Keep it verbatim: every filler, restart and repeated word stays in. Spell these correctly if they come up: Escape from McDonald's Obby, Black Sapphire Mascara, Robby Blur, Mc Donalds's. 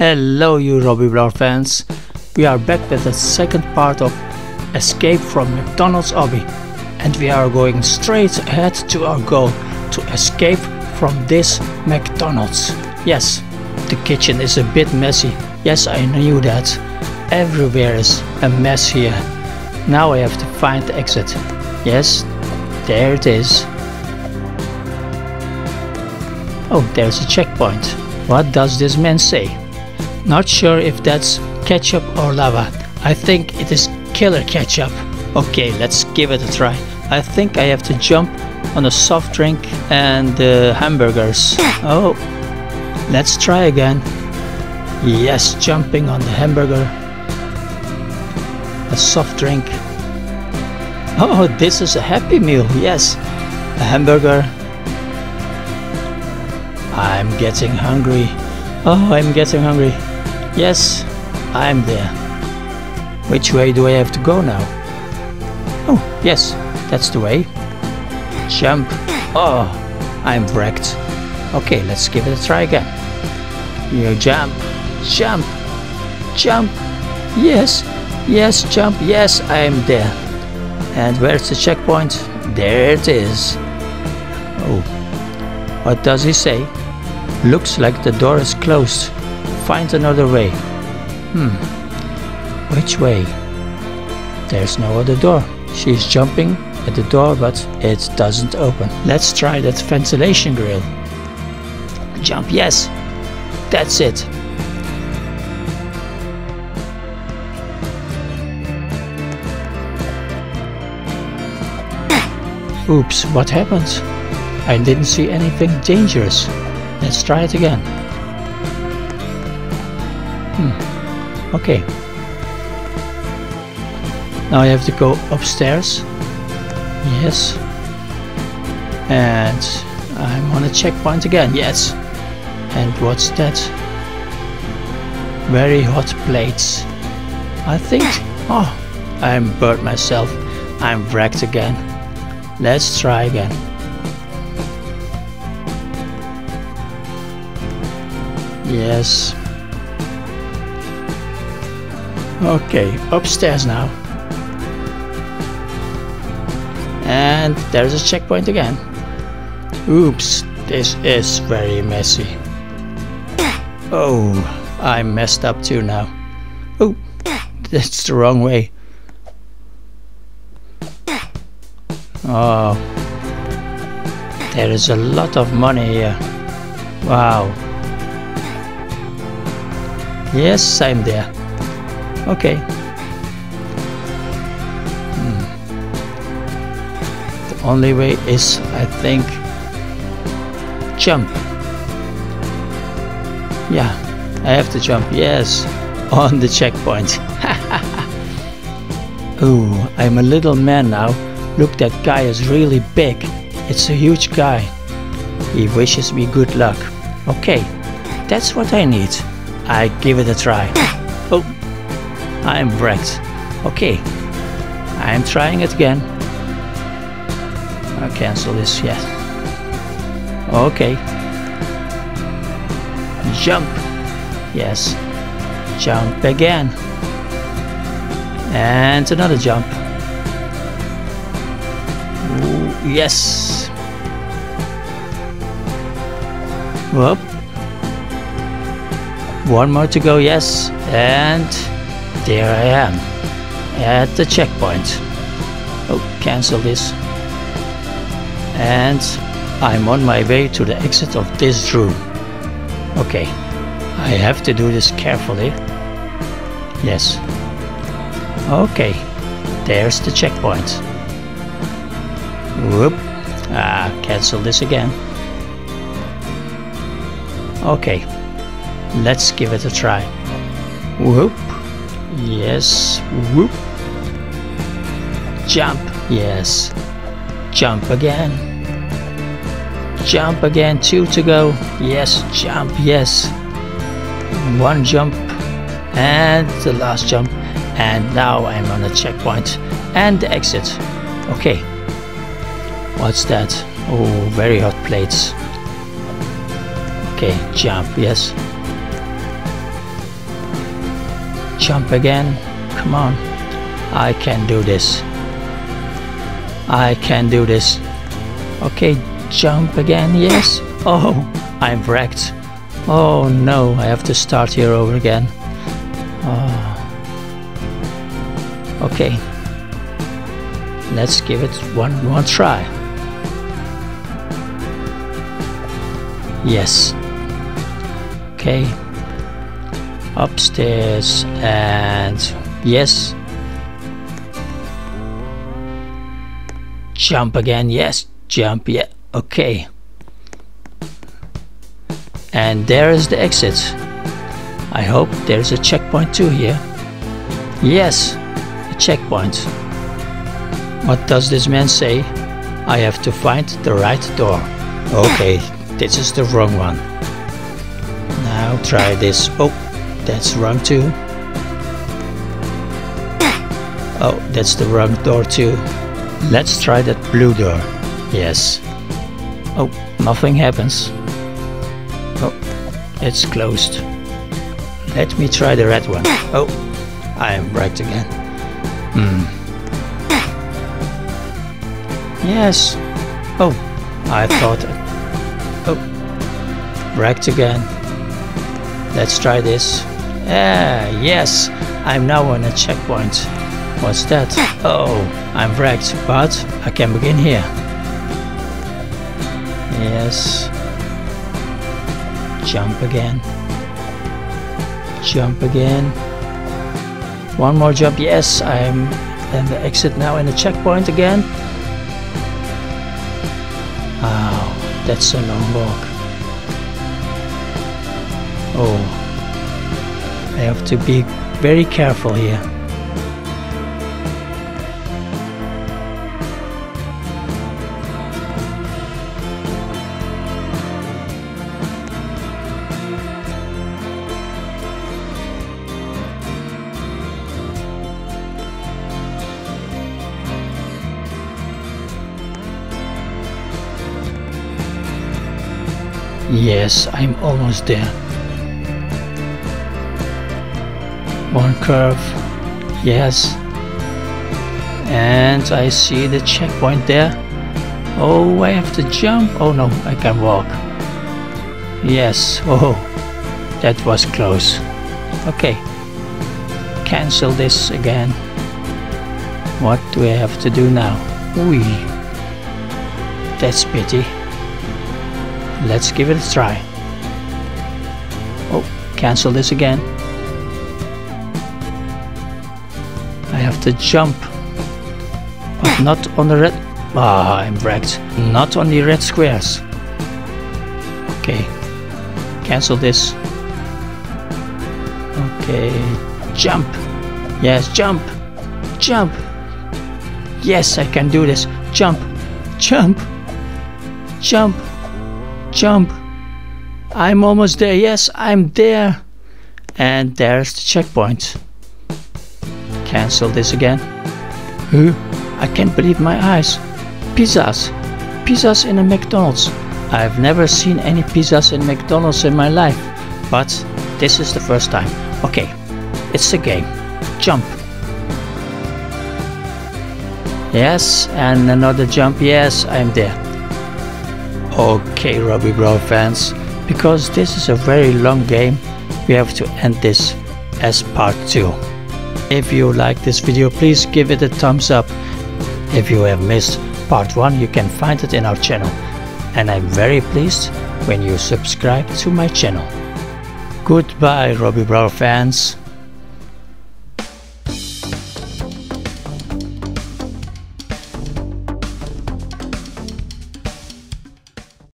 Hello you Robby Blur fans, we are back with the second part of Escape from McDonald's Obby, and we are going straight ahead to our goal, to escape from this McDonald's. Yes, the kitchen is a bit messy, yes I knew that, everywhere is a mess here. Now I have to find the exit. Yes, there it is. Oh, there's a checkpoint. What does this man say? Not sure if that's ketchup or lava. I think it is killer ketchup. Okay, let's give it a try. I think I have to jump on a soft drink and the uh, hamburgers. Oh, let's try again. Yes, jumping on the hamburger. A soft drink. Oh, this is a happy meal. Yes, a hamburger. I'm getting hungry. Oh, I'm getting hungry. Yes, I'm there. Which way do I have to go now? Oh, yes, that's the way. Jump. Oh, I'm wrecked. Okay, let's give it a try again. You jump, jump, jump. Yes, yes, jump. Yes, I'm there. And where's the checkpoint? There it is. Oh, what does he say? Looks like the door is closed. Find another way. Hmm. Which way? There's no other door. She's jumping at the door, but it doesn't open. Let's try that ventilation grill. Jump, yes. That's it. Oops, what happened? I didn't see anything dangerous. Let's try it again. Hmm. Okay. Now I have to go upstairs. Yes. And I'm on a checkpoint again. Yes. And what's that? Very hot plates. I think. Oh, I'm burnt myself. I'm wrecked again. Let's try again. Yes. Okay, upstairs now. And there's a checkpoint again. Oops, this is very messy. Oh, I messed up too now. Oh, that's the wrong way. Oh, there is a lot of money here. Wow. Yes, I'm there. Okay. Hmm. The only way is, I think, jump. Yeah, I have to jump. Yes, on the checkpoint. Oh, I'm a little man now. Look, that guy is really big. It's a huge guy. He wishes me good luck. Okay, that's what I need. I give it a try. Oh, I'm wrecked. Okay, I'm trying it again. I'll cancel this, yes. Okay. Jump. Yes. Jump again. And another jump. Ooh, yes. Whoop. One more to go, yes, and there I am at the checkpoint. Oh, cancel this. And I'm on my way to the exit of this room. Okay, I have to do this carefully. Yes. Okay, there's the checkpoint. Whoop. Ah, cancel this again. Okay. Let's give it a try. Whoop. Yes. Whoop. Jump. Yes. Jump again. Jump again. Two to go. Yes. Jump. Yes. One jump. And the last jump. And now I'm on a checkpoint. And the exit. Okay. What's that? Oh, very hot plates. Okay. Jump. Yes. Jump again. Come on. I can do this. I can do this. Okay, jump again. Yes. Oh, I'm wrecked. Oh no, I have to start here over again. Oh. Okay. Let's give it one more try. Yes. Okay. Upstairs and yes. Jump again. Yes. Jump. Yeah. Okay. And there is the exit. I hope there's a checkpoint too here. Yes. A checkpoint. What does this man say? I have to find the right door. Okay. This is the wrong one. Now try this. Oh. That's wrong too. Oh, that's the wrong door too. Let's try that blue door. Yes. Oh, nothing happens. Oh, it's closed. Let me try the red one. Oh, I am wrecked again. Hmm. Yes. Oh, I thought. Oh, wrecked again. Let's try this. Ah, yes, I'm now on a checkpoint. What's that? Oh, I'm wrecked, but I can begin here. Yes. Jump again. Jump again. One more jump. Yes, I'm at the exit now in the checkpoint again. Wow, that's a long walk. Oh, I have to be very careful here. Yes, I'm almost there. One curve, yes, and I see the checkpoint there. Oh, I have to jump. Oh no, I can walk. Yes. Oh, that was close. Okay, cancel this again. What do I have to do now? Ooh, that's pity. Let's give it a try. Oh, cancel this again. I have to jump, but not on the red. Ah, I'm wrecked. Not on the red squares. Okay, cancel this. Okay, jump. Yes, jump, jump. Yes, I can do this. Jump, jump, jump, jump. I'm almost there. Yes, I'm there. And there's the checkpoint. Cancel this again. Huh? I can't believe my eyes. Pizzas. Pizzas in a McDonald's. I've never seen any pizzas in McDonald's in my life. But this is the first time. Okay, it's a game. Jump. Yes, and another jump. Yes, I'm there. Okay, Robby Blur fans. Because this is a very long game, we have to end this as part two. If you like this video, please give it a thumbs up. If you have missed part one, you can find it in our channel. And I'm very pleased when you subscribe to my channel. Goodbye, Robby Blur fans.